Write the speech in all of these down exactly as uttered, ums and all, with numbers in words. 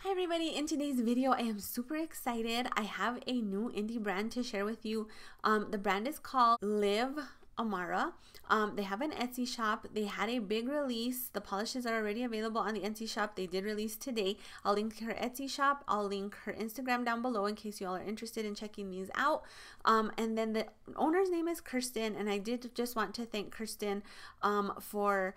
Hi everybody, in today's video I am super excited. I have a new indie brand to share with you. Um, the brand is called Live Imara. Um, they have an Etsy shop. They had a big release. The polishes are already available on the Etsy shop. They did release today. I'll link her Etsy shop. I'll link her Instagram down below in case you all are interested in checking these out. Um, and then the owner's name is Kirsten, and I did just want to thank Kirsten um, for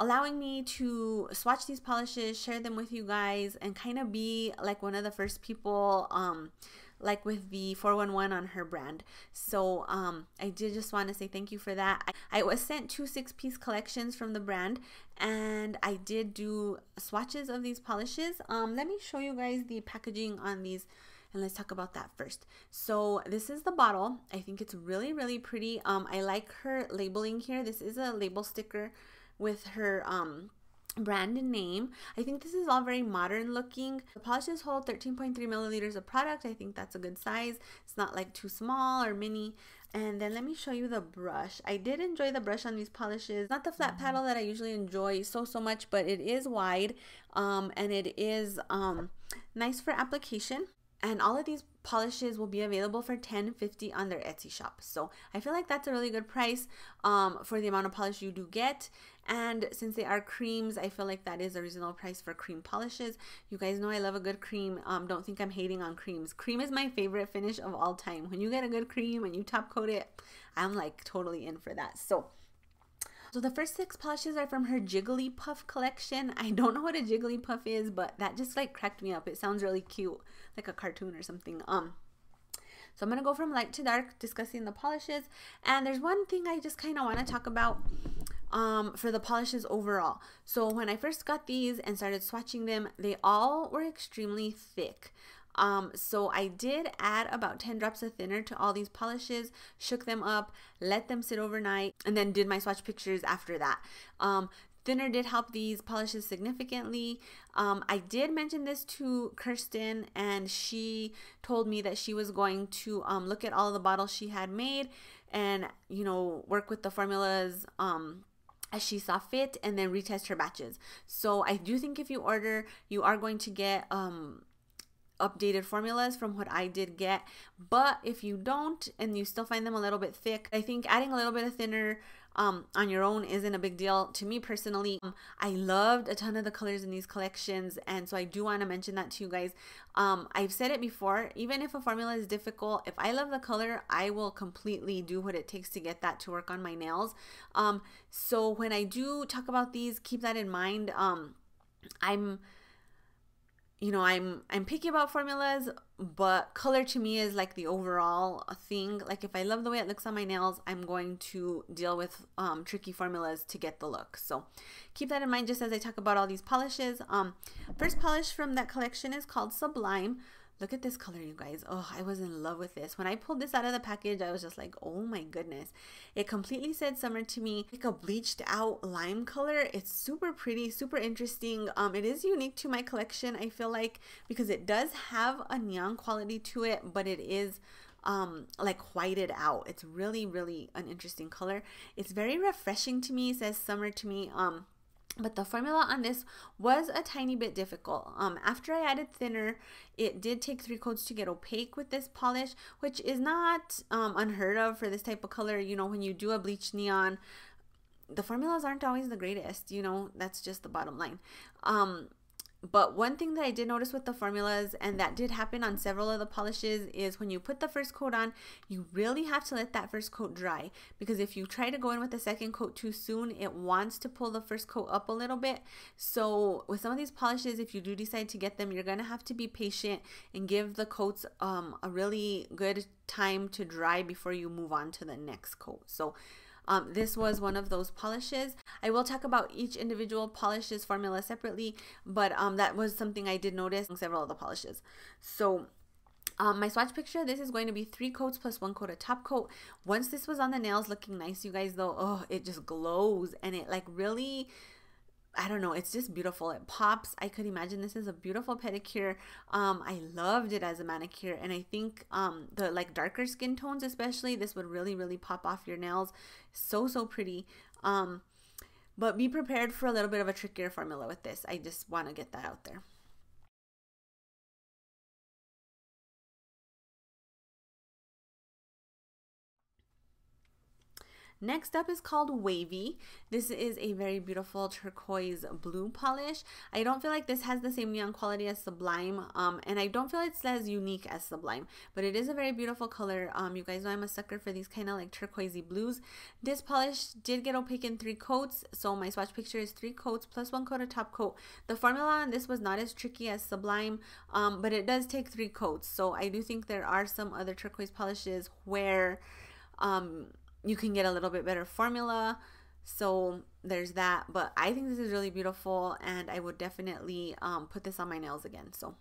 allowing me to swatch these polishes, share them with you guys, and kind of be like one of the first people um, like with the four one one on her brand. So um, I did just want to say thank you for that. I, I was sent two six-piece collections from the brand, and I did do swatches of these polishes. Um, let me show you guys the packaging on these, and let's talk about that first. So this is the bottle. I think it's really, really pretty. Um, I like her labeling here. This is a label sticker with her um, brand name. I think this is all very modern looking. The polishes hold thirteen point three milliliters of product. I think that's a good size. It's not like too small or mini. And then let me show you the brush. I did enjoy the brush on these polishes. Not the flat paddle that I usually enjoy so, so much, but it is wide um, and it is um, nice for application. And all of these polishes will be available for ten fifty on their Etsy shop. So I feel like that's a really good price um, for the amount of polish you do get. And since they are creams, I feel like that is a reasonable price for cream polishes. You guys know I love a good cream. Um, don't think I'm hating on creams. Cream is my favorite finish of all time. When you get a good cream and you top coat it, I'm like totally in for that. So So the first six polishes are from her Jiggly Puff collection. I don't know what a Jiggly Puff is, but that just like cracked me up. It sounds really cute, like a cartoon or something. Um, so I'm gonna go from light to dark, discussing the polishes. And there's one thing I just kind of want to talk about um, for the polishes overall. So when I first got these and started swatching them, they all were extremely thick. Um, so I did add about ten drops of thinner to all these polishes, shook them up, let them sit overnight, and then did my swatch pictures after that. Um, thinner did help these polishes significantly. Um, I did mention this to Kirsten, and she told me that she was going to um, look at all the bottles she had made and, you know, work with the formulas um, as she saw fit, and then retest her batches. So I do think if you order, you are going to get um, updated formulas from what I did get, but if you don't and you still find them a little bit thick, I think adding a little bit of thinner um, on your own isn't a big deal to me personally. Um, I loved a ton of the colors in these collections, and so I do want to mention that to you guys. Um, I've said it before, even if a formula is difficult, if I love the color, I will completely do what it takes to get that to work on my nails. Um, so when I do talk about these, keep that in mind. Um, I'm You know, I'm I'm picky about formulas, but color to me is like the overall thing. Like if I love the way it looks on my nails, I'm going to deal with um, tricky formulas to get the look. So keep that in mind just as I talk about all these polishes. Um, first polish from that collection is called Sublime. Look at this color, you guys. Oh, I was in love with this. When I pulled this out of the package, I was just like, oh my goodness. It completely said summer to me. Like a bleached out lime color. It's super pretty, super interesting. Um, it is unique to my collection, I feel like, because it does have a neon quality to it, but it is um like whited out. It's really, really an interesting color. It's very refreshing to me. It says summer to me. Um, But the formula on this was a tiny bit difficult. Um, after I added thinner, it did take three coats to get opaque with this polish, which is not um, unheard of for this type of color. You know, when you do a bleach neon, the formulas aren't always the greatest. You know, that's just the bottom line. Um, but one thing that I did notice with the formulas, and that did happen on several of the polishes, is when you put the first coat on, you really have to let that first coat dry, because if you try to go in with the second coat too soon, it wants to pull the first coat up a little bit. So with some of these polishes, if you do decide to get them, you're going to have to be patient and give the coats um, a really good time to dry before you move on to the next coat. So Um, this was one of those polishes. I will talk about each individual polish's formula separately, but um, that was something I did notice in several of the polishes. So um, my swatch picture, this is going to be three coats plus one coat of top coat. Once this was on the nails looking nice, you guys, though, oh, it just glows, and it like really, I don't know, it's just beautiful. It pops. I could imagine this is a beautiful pedicure. Um, I loved it as a manicure, and I think um, the like darker skin tones especially, this would really, really pop off your nails. So, so pretty. Um, but be prepared for a little bit of a trickier formula with this. I just want to get that out there. Next up is called Wavy. This is a very beautiful turquoise blue polish. I don't feel like this has the same neon quality as Sublime, um, and I don't feel it's as unique as Sublime, but it is a very beautiful color. Um, you guys know I'm a sucker for these kind of like turquoisey blues. This polish did get opaque in three coats, so my swatch picture is three coats plus one coat of top coat. The formula on this was not as tricky as Sublime, um, but it does take three coats, so I do think there are some other turquoise polishes where um, you can get a little bit better formula, so there's that. But I think this is really beautiful, and I would definitely um, put this on my nails again. So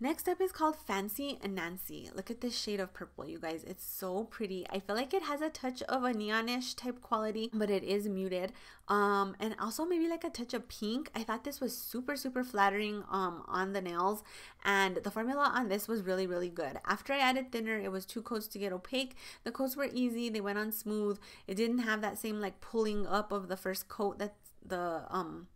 next up is called Fancy Nancy. Look at this shade of purple, you guys. It's so pretty. I feel like it has a touch of a neonish type quality, but it is muted. Um, and also maybe like a touch of pink. I thought this was super, super flattering um, on the nails. And the formula on this was really, really good. After I added thinner, it was two coats to get opaque. The coats were easy. They went on smooth. It didn't have that same like pulling up of the first coat that the... Um,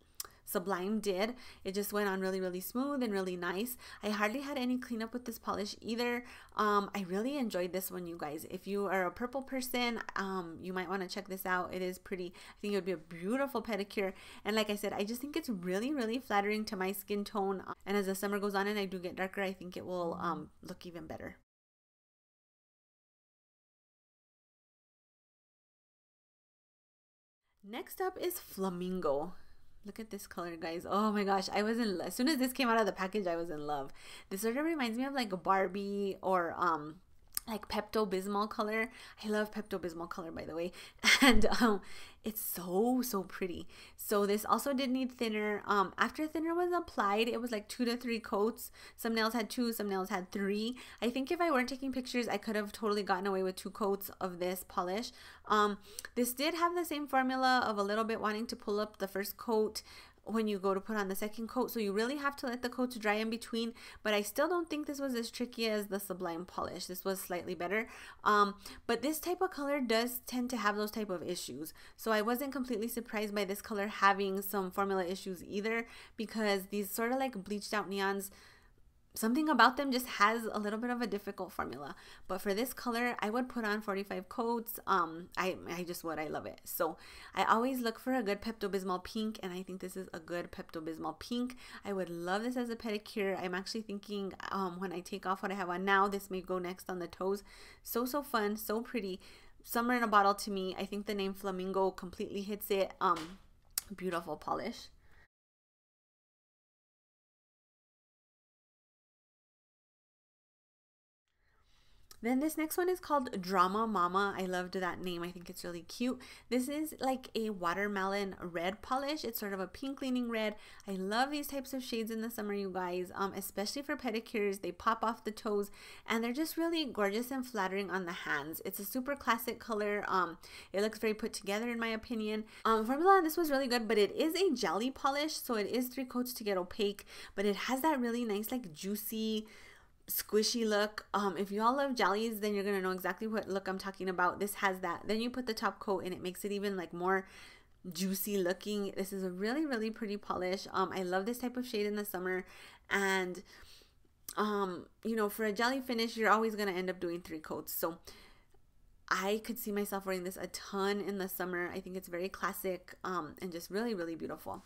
Sublime did. It just went on really, really smooth and really nice. I hardly had any cleanup with this polish either. Um, I really enjoyed this one, you guys. If you are a purple person, um, you might want to check this out. It is pretty. I think it would be a beautiful pedicure. And like I said, I just think it's really, really flattering to my skin tone. And as the summer goes on and I do get darker, I think it will um, look even better. Next up is Flamingo. Look at this color, guys. Oh my gosh, I was in love. As soon as this came out of the package, I was in love. This sort of reminds me of like a Barbie or um like Pepto-Bismol color. I love Pepto-Bismol color, by the way. And um it's so, so pretty. So this also did need thinner. Um, after thinner was applied, it was like two to three coats. Some nails had two, some nails had three. I think if I weren't taking pictures, I could have totally gotten away with two coats of this polish. Um, this did have the same formula of a little bit wanting to pull up the first coat when you go to put on the second coat, so you really have to let the coats dry in between. But I still don't think this was as tricky as the Sublime polish. This was slightly better, um but this type of color does tend to have those type of issues, so I wasn't completely surprised by this color having some formula issues either, because these sort of like bleached out neons, something about them just has a little bit of a difficult formula. But for this color, I would put on forty-five coats. Um, I, I just would. I love it. So I always look for a good Pepto-Bismol pink, and I think this is a good Pepto-Bismol pink. I would love this as a pedicure. I'm actually thinking um, when I take off what I have on now, this may go next on the toes. So, so fun. So pretty. Summer in a bottle to me. I think the name Flamingo completely hits it. Um, beautiful polish. Then this next one is called Drama Mama. I loved that name. I think it's really cute. This is like a watermelon red polish. It's sort of a pink leaning red. I love these types of shades in the summer, you guys, um, especially for pedicures. They pop off the toes, and they're just really gorgeous and flattering on the hands. It's a super classic color. Um, it looks very put together in my opinion. Um, formula on this was really good, but it is a jelly polish, so it is three coats to get opaque, but it has that really nice like juicy, squishy look. Um if you all love jellies, then you're gonna know exactly what look I'm talking about. This has that. Then you put the top coat and it makes it even like more juicy looking. This is a really, really pretty polish. um I love this type of shade in the summer, and um you know, for a jelly finish, you're always gonna end up doing three coats, so I could see myself wearing this a ton in the summer. I think it's very classic, um and just really, really beautiful.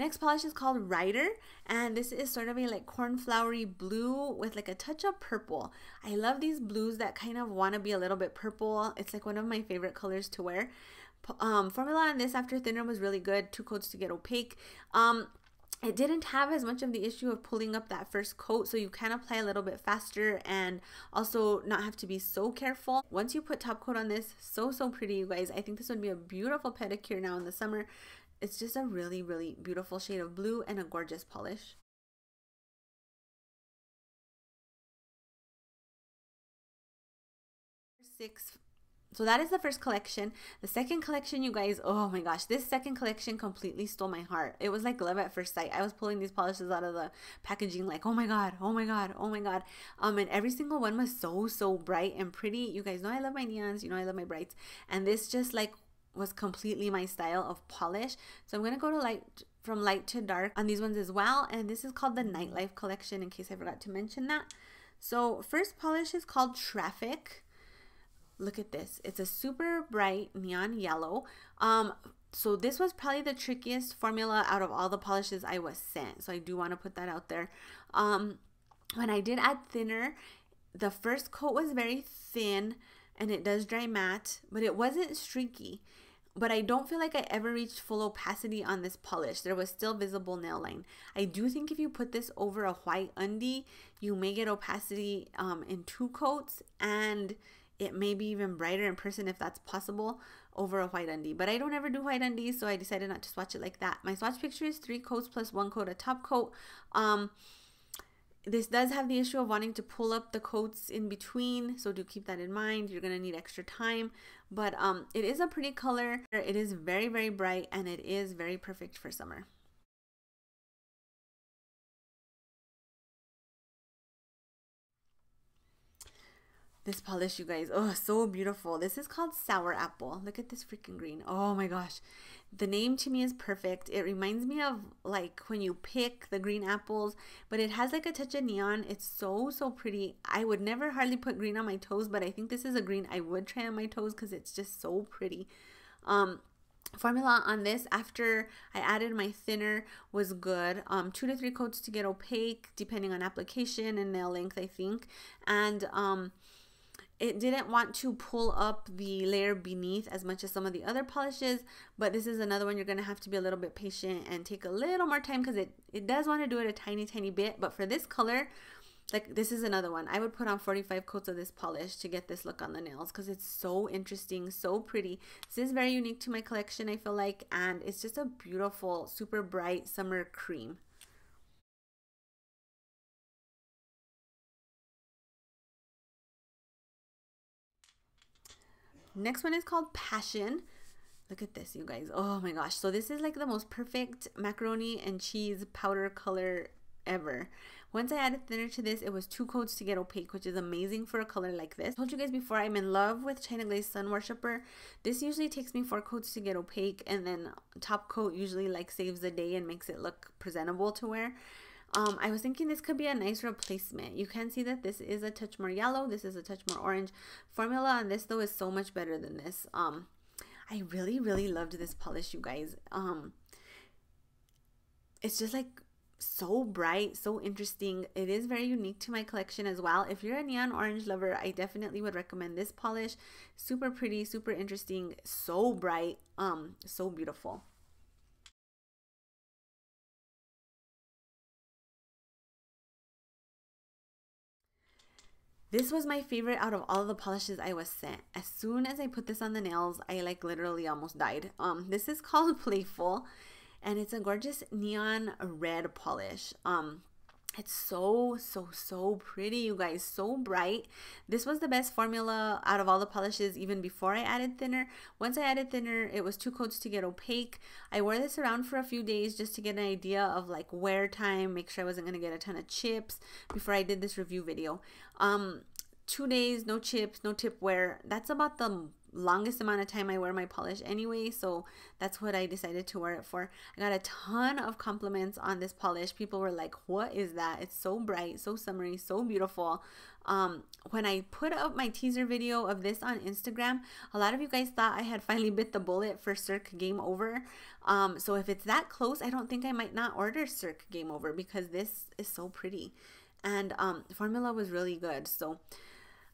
Next polish is called Rider, and this is sort of a like cornflowery blue with like a touch of purple. I love these blues that kind of want to be a little bit purple. It's like one of my favorite colors to wear. Um, formula on this after thinner was really good. Two coats to get opaque. Um, it didn't have as much of the issue of pulling up that first coat, so you can apply a little bit faster and also not have to be so careful. Once you put top coat on this, so, so pretty, you guys. I think this would be a beautiful pedicure now in the summer. It's just a really, really beautiful shade of blue and a gorgeous polish. Six. So that is the first collection. The second collection, you guys, oh my gosh, this second collection completely stole my heart. It was like love at first sight. I was pulling these polishes out of the packaging like, oh my god, oh my god, oh my god. Um, and every single one was so, so bright and pretty. You guys know I love my neons. You know I love my brights. And this just like was completely my style of polish. So I'm going to go to light, from light to dark on these ones as well. And this is called the Nightlife collection, in case I forgot to mention that. So first polish is called Traffic. Look at this. It's a super bright neon yellow. Um, so this was probably the trickiest formula out of all the polishes I was sent. So I do want to put that out there. Um, when I did add thinner, the first coat was very thin and it does dry matte, but it wasn't streaky. But I don't feel like I ever reached full opacity on this polish. There was still visible nail line. I do think if you put this over a white undie, you may get opacity um, in two coats, and it may be even brighter in person if that's possible over a white undie. But I don't ever do white undies, so I decided not to swatch it like that. My swatch picture is three coats plus one coat, a top coat. Um, this does have the issue of wanting to pull up the coats in between, so do keep that in mind. You're going to need extra time. But um, it is a pretty color. It is very, very bright, and it is very perfect for summer. This polish, you guys, oh, so beautiful. This is called Sour Apple. Look at this freaking green. Oh my gosh. The name to me is perfect. It reminds me of like when you pick the green apples, but it has like a touch of neon. It's so, so pretty. I would never hardly put green on my toes, but I think this is a green I would try on my toes because it's just so pretty. Um, formula on this after I added my thinner was good. Um, two to three coats to get opaque depending on application and nail length, I think. And um, it didn't want to pull up the layer beneath as much as some of the other polishes, but this is another one you're going to have to be a little bit patient and take a little more time because it, it does want to do it a tiny, tiny bit. But for this color, like this is another one. I would put on forty-five coats of this polish to get this look on the nails because it's so interesting, so pretty. This is very unique to my collection, I feel like, and it's just a beautiful, super bright summer cream. Next one is called Passion. Look at this, you guys. Oh my gosh. So this is like the most perfect macaroni and cheese powder color ever. Once I added thinner to this, it was two coats to get opaque, which is amazing for a color like this. I told you guys before, I'm in love with China Glazed Sun Worshipper. This usually takes me four coats to get opaque, and then top coat usually like saves the day and makes it look presentable to wear. Um, I was thinking this could be a nice replacement. You can see that this is a touch more yellow. This is a touch more orange. Formula on this, though, is so much better than this. Um, I really, really loved this polish, you guys. Um, it's just like so bright, so interesting. It is very unique to my collection as well. If you're a neon orange lover, I definitely would recommend this polish. Super pretty, super interesting, so bright, um, so beautiful. This was my favorite out of all the polishes I was sent. As soon as I put this on the nails, I like literally almost died. Um, this is called Playful, and it's a gorgeous neon red polish. Um, it's so, so, so pretty, you guys. So bright. This was the best formula out of all the polishes even before I added thinner. Once I added thinner, it was two coats to get opaque. I wore this around for a few days just to get an idea of like wear time, make sure I wasn't going to get a ton of chips before I did this review video. Um, two days, no chips, no tip wear. That's about the longest amount of time I wear my polish anyway, so that's what I decided to wear it for. I got a ton of compliments on this polish. People were like, what is that? It's so bright, so summery, so beautiful. Um, when I put up my teaser video of this on Instagram, a lot of you guys thought I had finally bit the bullet for Cirque Game Over. Um, so if it's that close, I don't think I might not order Cirque Game Over because this is so pretty. And um, the formula was really good, so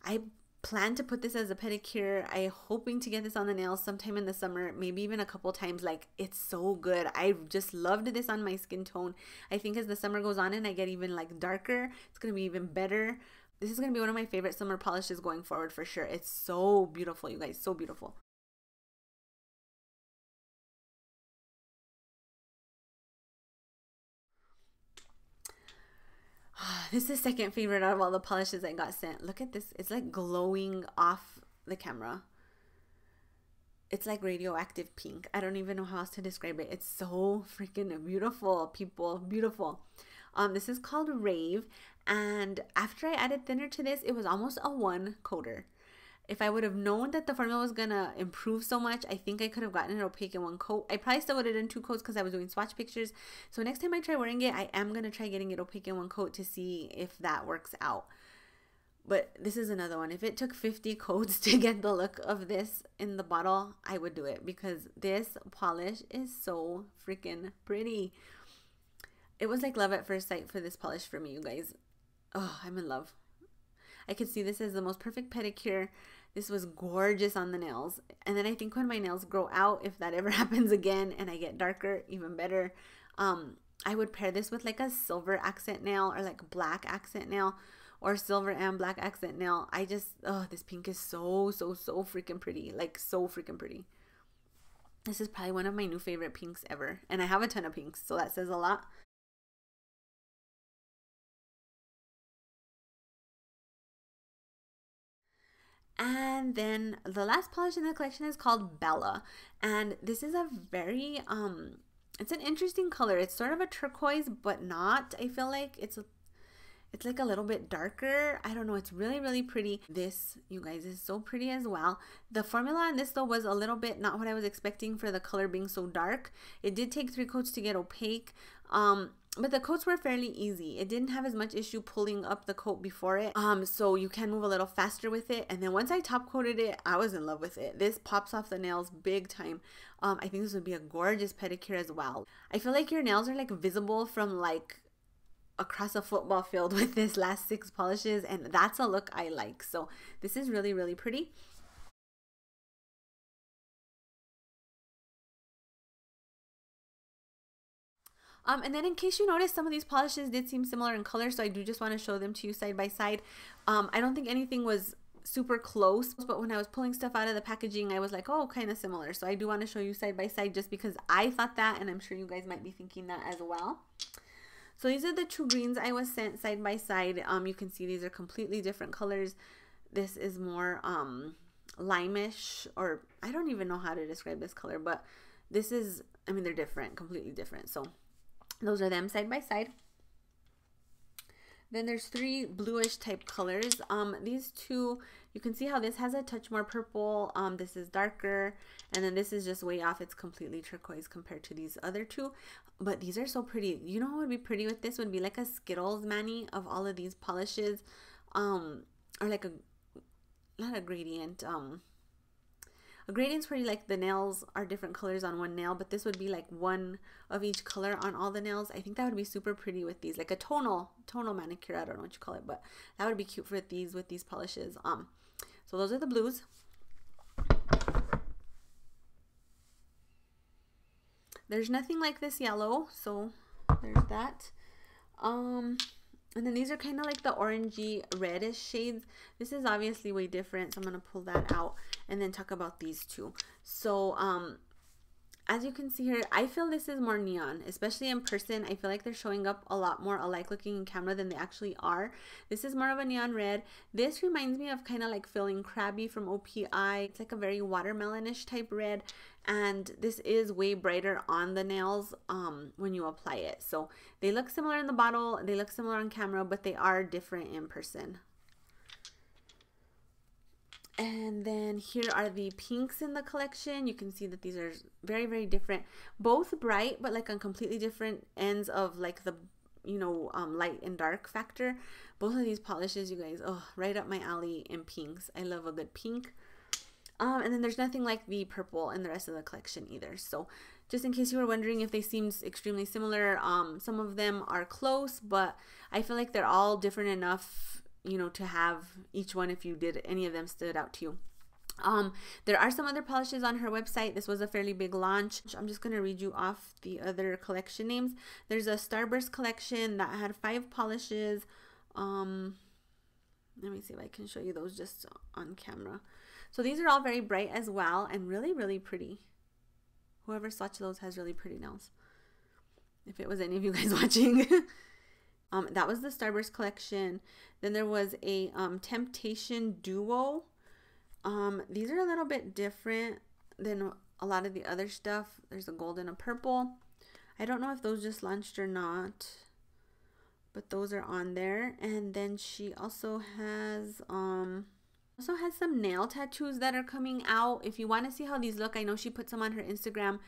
I plan to put this as a pedicure. I'm hoping to get this on the nails sometime in the summer, maybe even a couple times. Like, it's so good. I just loved this on my skin tone. I think as the summer goes on and I get even like darker, it's gonna be even better. This is gonna be one of my favorite summer polishes going forward for sure. It's so beautiful, you guys, so beautiful. This is second favorite out of all the polishes I got sent. Look at this. It's like glowing off the camera. It's like radioactive pink. I don't even know how else to describe it. It's so freaking beautiful, people. Beautiful. Um, this is called Rave. And after I added thinner to this, it was almost a one coater. If I would have known that the formula was going to improve so much, I think I could have gotten it opaque in one coat. I probably still would have done two coats because I was doing swatch pictures. So next time I try wearing it, I am going to try getting it opaque in one coat to see if that works out. But this is another one. If it took fifty coats to get the look of this in the bottle, I would do it because this polish is so freaking pretty. It was like love at first sight for this polish for me, you guys. Oh, I'm in love. I could see this as the most perfect pedicure. This was gorgeous on the nails. And then I think when my nails grow out, if that ever happens again and I get darker, even better. Um, I would pair this with like a silver accent nail or like black accent nail. Or silver and black accent nail. I just, oh, this pink is so, so, so freaking pretty. Like, so freaking pretty. This is probably one of my new favorite pinks ever. And I have a ton of pinks, so that says a lot. And then the last polish in the collection is called Bella. And this is a very, um, it's an interesting color. It's sort of a turquoise, but not, I feel like. It's a It's like a little bit darker. I don't know. It's really, really pretty. This, you guys, is so pretty as well. The formula on this, though, was a little bit not what I was expecting for the color being so dark. It did take three coats to get opaque, um, but the coats were fairly easy. It didn't have as much issue pulling up the coat before it, um, so you can move a little faster with it. And then once I top coated it, I was in love with it. This pops off the nails big time. Um, I think this would be a gorgeous pedicure as well. I feel like your nails are, like, visible from, like, across a football field with this last six polishes, and that's a look I like. So this is really, really pretty. Um, and then in case you notice, some of these polishes did seem similar in color, so I do just want to show them to you side by side. Um, I don't think anything was super close, but when I was pulling stuff out of the packaging, I was like, oh, kind of similar. So I do want to show you side by side just because I thought that, and I'm sure you guys might be thinking that as well. So these are the two greens I was sent side by side. Um, you can see these are completely different colors. This is more um, lime-ish, or I don't even know how to describe this color, but this is, I mean, they're different, completely different. So those are them side by side. Then there's three bluish type colors. Um, these two, you can see how this has a touch more purple. Um, this is darker. And then this is just way off. It's completely turquoise compared to these other two. But these are so pretty. You know what would be pretty with this? Would be like a Skittles mani of all of these polishes. Um, or like a, not a gradient. Um, a gradient's where like the nails are different colors on one nail. But this would be like one of each color on all the nails. I think that would be super pretty with these. Like a tonal, tonal manicure. I don't know what you call it. But that would be cute for these, with these polishes. Um. So those are the blues. There's nothing like this yellow, so there's that. Um, and then these are kind of like the orangey, reddish shades. This is obviously way different, so I'm going to pull that out and then talk about these two. So um, as you can see here, I feel this is more neon, especially in person. I feel like they're showing up a lot more alike looking in camera than they actually are. This is more of a neon red. This reminds me of kind of like Feeling Crabby from O P I. It's like a very watermelonish type red. And this is way brighter on the nails um, when you apply it. So they look similar in the bottle. They look similar on camera, but they are different in person. And then here are the pinks in the collection. You can see that these are very, very different. Both bright, but like on completely different ends of like the, you know, um, light and dark factor. Both of these polishes, you guys, oh, right up my alley in pinks. I love a good pink. Um, and then there's nothing like the purple in the rest of the collection either. So just in case you were wondering if they seemed extremely similar, um, some of them are close, but I feel like they're all different enough, you know, to have each one, if you did any of them, stood out to you. Um, there are some other polishes on her website. This was a fairly big launch. I'm just going to read you off the other collection names. There's a Starburst collection that had five polishes. Um, let me see if I can show you those just on camera. So these are all very bright as well and really, really pretty. Whoever swatched those has really pretty nails. If it was any of you guys watching. Um, that was the Starburst collection. Then there was a um, Temptation Duo. Um, these are a little bit different than a lot of the other stuff. There's a gold and a purple. I don't know if those just launched or not, but those are on there. And then she also has um, Also has some nail tattoos that are coming out. If you want to see how these look, I know she put some on her Instagram,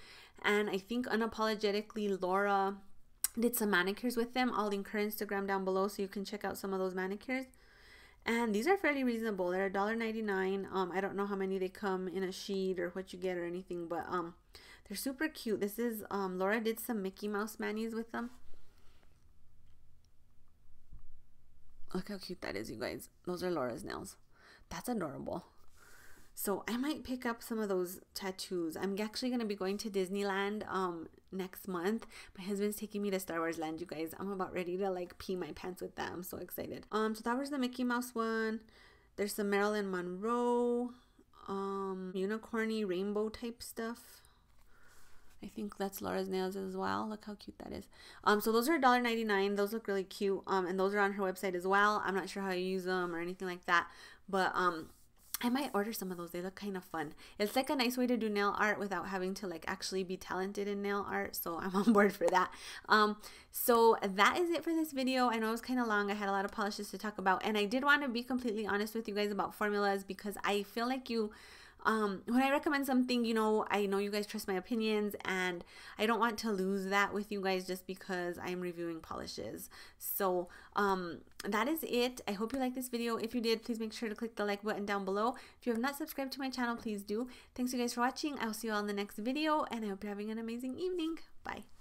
and I think Unapologetically Laura did some manicures with them. I'll link her Instagram down below so you can check out some of those manicures. And these are fairly reasonable. They're a dollar ninety-nine. Um, I don't know how many they come in a sheet or what you get or anything, but um, they're super cute. This is, um, Laura did some Mickey Mouse manis with them. Look how cute that is, you guys. Those are Laura's nails. That's adorable. So I might pick up some of those tattoos. I'm actually going to be going to Disneyland um, next month. My husband's taking me to Star Wars Land, you guys. I'm about ready to like pee my pants with that. I'm so excited. Um, so that was the Mickey Mouse one. There's some Marilyn Monroe, um, unicorny rainbow type stuff. I think that's Laura's nails as well. Look how cute that is. Um, so those are a dollar ninety-nine. Those look really cute. Um, and those are on her website as well. I'm not sure how I use them or anything like that, but um, I might order some of those. They look kind of fun. It's like a nice way to do nail art without having to like actually be talented in nail art. So I'm on board for that. Um, so that is it for this video. I know it was kind of long. I had a lot of polishes to talk about, and I did want to be completely honest with you guys about formulas, because I feel like you, Um, when I recommend something, you know, I know you guys trust my opinions, and I don't want to lose that with you guys just because I'm reviewing polishes. So um, that is it. I hope you liked this video. If you did, please make sure to click the like button down below. If you have not subscribed to my channel, please do. Thanks you guys for watching. I will see you all in the next video, and I hope you're having an amazing evening. Bye.